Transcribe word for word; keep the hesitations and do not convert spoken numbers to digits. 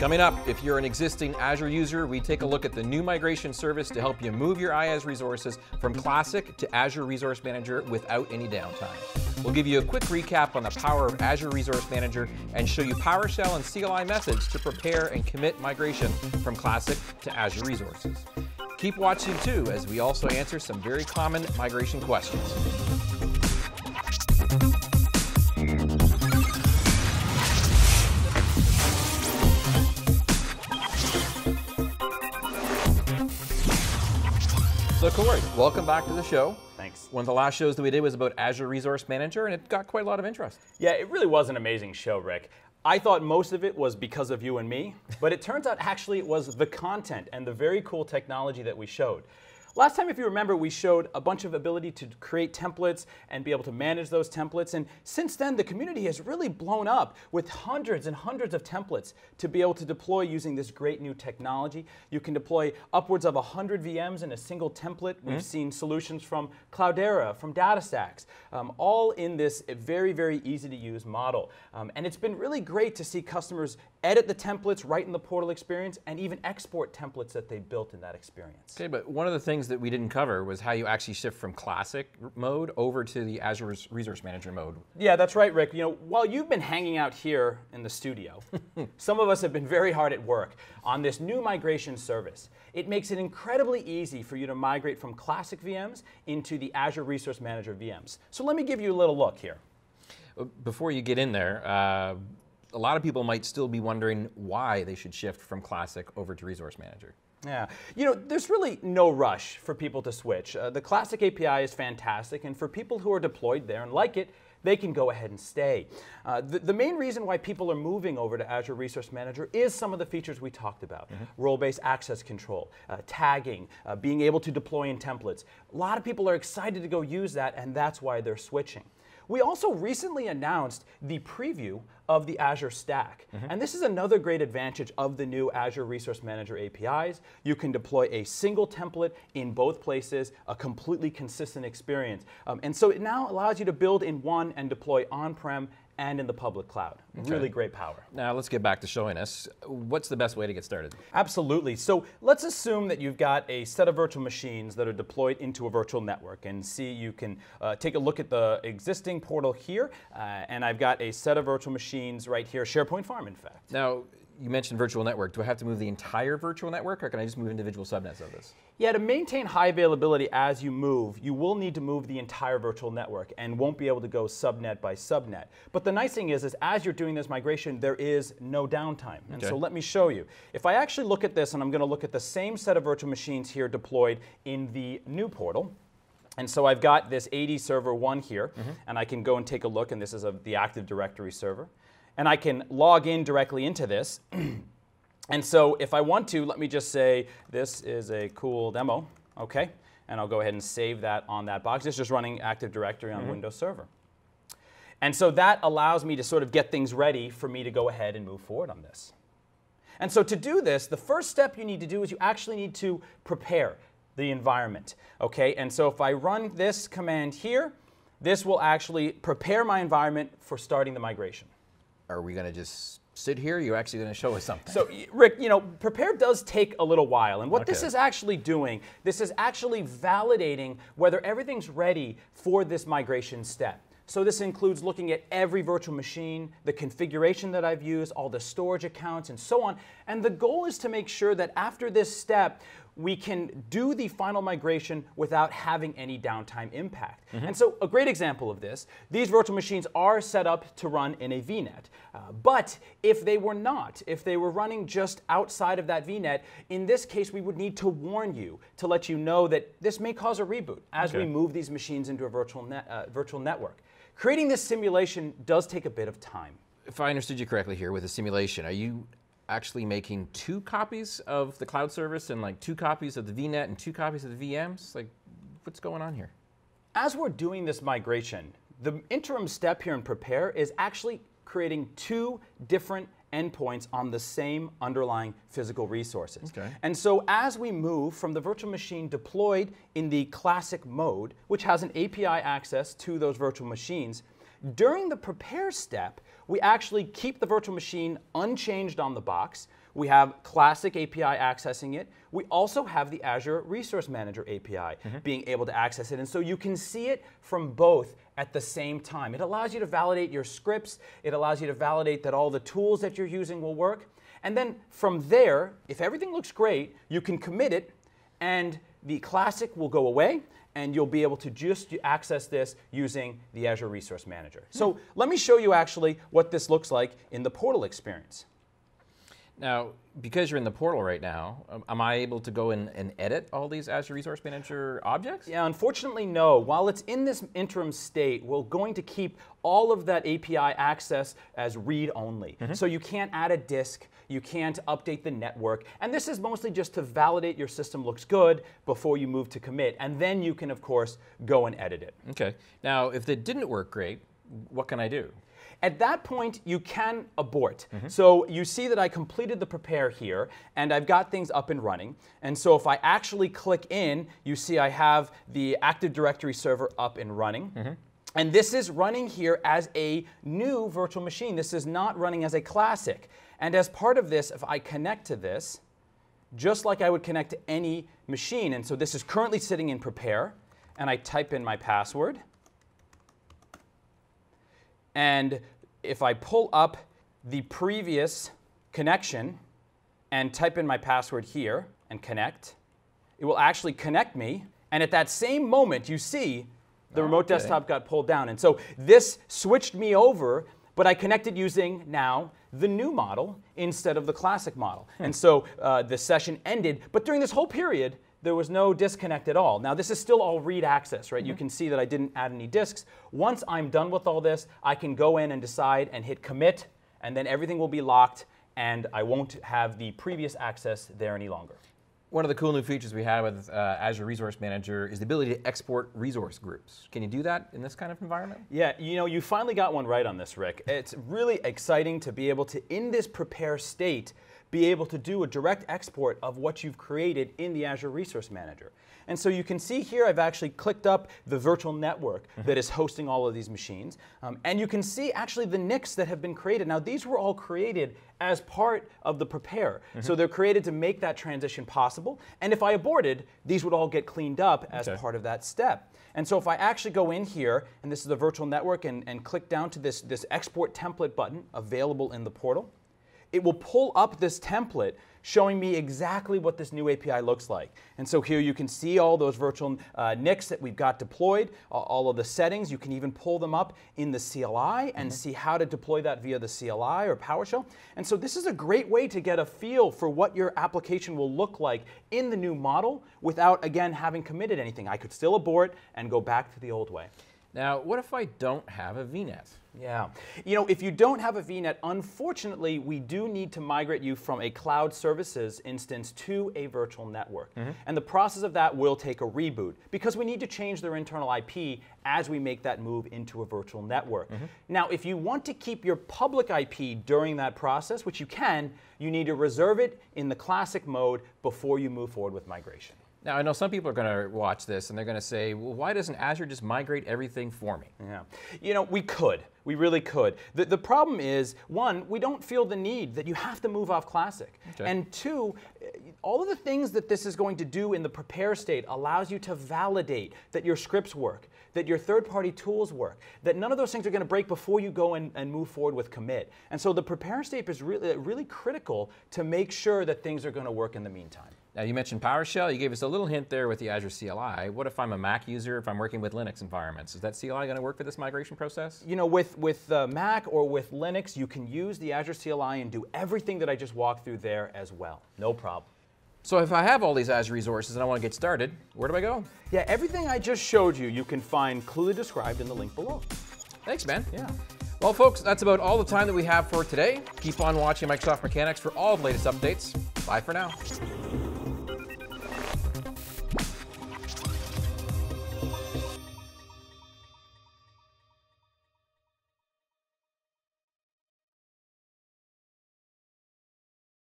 Coming up, if you're an existing Azure user, we take a look at the new migration service to help you move your IaaS resources from Classic to Azure Resource Manager without any downtime. We'll give you a quick recap on the power of Azure Resource Manager and show you PowerShell and C L I methods to prepare and commit migration from Classic to Azure Resources. Keep watching too, as we also answer some very common migration questions. So Corey, welcome back to the show. Thanks. One of the last shows that we did was about Azure Resource Manager, and it got quite a lot of interest. Yeah, it really was an amazing show, Rick. I thought most of it was because of you and me, but it turns out actually it was the content and the very cool technology that we showed. Last time, if you remember, we showed a bunch of ability to create templates and be able to manage those templates. And since then, the community has really blown up with hundreds and hundreds of templates to be able to deploy using this great new technology. You can deploy upwards of one hundred V Ms in a single template. Mm-hmm. We've seen solutions from Cloudera, from DataStax, um, all in this very, very easy to use model. Um, and it's been really great to see customers edit the templates right in the portal experience and even export templates that they built in that experience. Okay, but one of the things that we didn't cover was how you actually shift from Classic mode over to the Azure Resource Manager mode. Yeah, that's right, Rick. You know, while you've been hanging out here in the studio, some of us have been very hard at work on this new migration service. It makes it incredibly easy for you to migrate from Classic V Ms into the Azure Resource Manager V Ms. So let me give you a little look here. Before you get in there, uh, a lot of people might still be wondering why they should shift from Classic over to Resource Manager. Yeah, you know, there's really no rush for people to switch. Uh, the Classic A P I is fantastic, and for people who are deployed there and like it, they can go ahead and stay. Uh, the, the main reason why people are moving over to Azure Resource Manager is some of the features we talked about. Mm-hmm. Role-based access control, uh, tagging, uh, being able to deploy in templates. A lot of people are excited to go use that, and that's why they're switching. We also recently announced the preview of the Azure Stack. Mm-hmm. And this is another great advantage of the new Azure Resource Manager A P Is. You can deploy a single template in both places, a completely consistent experience. Um, and so it now allows you to build in one and deploy on-prem and in the public cloud. Okay. Really great power. Now let's get back to showing us what's the best way to get started. Absolutely. So let's assume that you've got a set of virtual machines that are deployed into a virtual network, and see, you can uh, take a look at the existing portal here, uh, and I've got a set of virtual machines right here, SharePoint Farm in fact. Now, you mentioned virtual network. Do I have to move the entire virtual network, or can I just move individual subnets of this? Yeah, to maintain high availability as you move, you will need to move the entire virtual network and won't be able to go subnet by subnet. But the nice thing is, is as you're doing this migration, there is no downtime. And okay. So let me show you. If I actually look at this, and I'm going to look at the same set of virtual machines here deployed in the new portal. And so I've got this A D server one here, mm-hmm. and I can go and take a look, and this is of the Active Directory server. And I can log in directly into this. And so if I want to, let me just say this is a cool demo, okay? And I'll go ahead and save that on that box. It's just running Active Directory on mm-hmm. Windows Server. And so that allows me to sort of get things ready for me to go ahead and move forward on this. And so to do this, the first step you need to do is you actually need to prepare the environment, okay? And so if I run this command here, this will actually prepare my environment for starting the migration. Are we going to just sit here? Are you actually going to show us something? So, Rick, you know, prepare does take a little while. And what okay. this is actually doing, this is actually validating whether everything's ready for this migration step. So this includes looking at every virtual machine, the configuration that I've used, all the storage accounts, and so on. And the goal is to make sure that after this step, we can do the final migration without having any downtime impact. Mm-hmm. And so a great example of this, these virtual machines are set up to run in a V net. Uh, but if they were not, if they were running just outside of that V net, in this case we would need to warn you to let you know that this may cause a reboot as okay. we move these machines into a virtual, net, uh, virtual network. Creating this simulation does take a bit of time. If I understood you correctly here with the simulation, are you actually making two copies of the cloud service and like two copies of the V net and two copies of the V Ms? Like, what's going on here? As we're doing this migration, the interim step here in prepare is actually creating two different endpoints on the same underlying physical resources. Okay. And so as we move from the virtual machine deployed in the Classic mode, which has an A P I access to those virtual machines, during the prepare step, we actually keep the virtual machine unchanged on the box. We have classic A P I accessing it. We also have the Azure Resource Manager A P I mm-hmm. being able to access it. And so you can see it from both at the same time. It allows you to validate your scripts. It allows you to validate that all the tools that you're using will work. And then from there, if everything looks great, you can commit it and the classic will go away and you'll be able to just access this using the Azure Resource Manager. Mm-hmm. So let me show you actually what this looks like in the portal experience. Now, because you're in the portal right now, am I able to go in and edit all these Azure Resource Manager objects? Yeah, unfortunately, no. While it's in this interim state, we're going to keep all of that A P I access as read-only. Mm-hmm. So you can't add a disk, you can't update the network, and this is mostly just to validate your system looks good before you move to commit, and then you can, of course, go and edit it. Okay. Now, if it didn't work great, what can I do? At that point, you can abort. Mm-hmm. So you see that I completed the prepare here, and I've got things up and running. And so if I actually click in, you see I have the Active Directory server up and running. Mm-hmm. And this is running here as a new virtual machine. This is not running as a classic. And as part of this, if I connect to this, just like I would connect to any machine, and so this is currently sitting in prepare, and I type in my password. And if I pull up the previous connection and type in my password here and connect, it will actually connect me. And at that same moment, you see the oh, remote okay. desktop got pulled down. And so this switched me over, but I connected using now the new model instead of the classic model. Hmm. And so uh, the session ended. But during this whole period, there was no disconnect at all. Now, this is still all read access, right? Mm-hmm. You can see that I didn't add any disks. Once I'm done with all this, I can go in and decide and hit commit, and then everything will be locked, and I won't have the previous access there any longer. One of the cool new features we have with uh, Azure Resource Manager is the ability to export resource groups. Can you do that in this kind of environment? Yeah, you know, you finally got one right on this, Rick. It's really exciting to be able to, in this prepare state, be able to do a direct export of what you've created in the Azure Resource Manager. And so you can see here I've actually clicked up the virtual network that is hosting all of these machines. Um, and you can see actually the N I Cs that have been created. Now these were all created as part of the prepare. Mm-hmm. So they're created to make that transition possible. And if I aborted, these would all get cleaned up as okay. part of that step. And so if I actually go in here, and this is the virtual network, and, and click down to this, this export template button available in the portal, it will pull up this template showing me exactly what this new A P I looks like. And so here you can see all those virtual uh, N I Cs that we've got deployed, all of the settings. You can even pull them up in the C L I and mm-hmm. see how to deploy that via the C L I or PowerShell. And so this is a great way to get a feel for what your application will look like in the new model without, again, having committed anything. I could still abort and go back to the old way. Now, what if I don't have a V NET? Yeah. You know, if you don't have a V NET, unfortunately, we do need to migrate you from a cloud services instance to a virtual network. Mm-hmm. And the process of that will take a reboot because we need to change their internal I P as we make that move into a virtual network. Mm-hmm. Now, if you want to keep your public I P during that process, which you can, you need to reserve it in the classic mode before you move forward with migration. Now, I know some people are going to watch this and they're going to say, well, why doesn't Azure just migrate everything for me? Yeah. You know, we could. We really could. The, the problem is, one, we don't feel the need that you have to move off classic. Okay. And two, all of the things that this is going to do in the prepare state allows you to validate that your scripts work, that your third-party tools work, that none of those things are going to break before you go and, and move forward with commit. And so the prepare state is really, really critical to make sure that things are going to work in the meantime. Now, you mentioned PowerShell. You gave us a little hint there with the Azure C L I. What if I'm a Mac user, if I'm working with Linux environments? Is that C L I going to work for this migration process? You know, with, with uh, Mac or with Linux, you can use the Azure C L I and do everything that I just walked through there as well. No problem. So if I have all these Azure resources and I want to get started, where do I go? Yeah, everything I just showed you, you can find clearly described in the link below. Thanks, man. Yeah. Well, folks, that's about all the time that we have for today. Keep on watching Microsoft Mechanics for all the latest updates. Bye for now.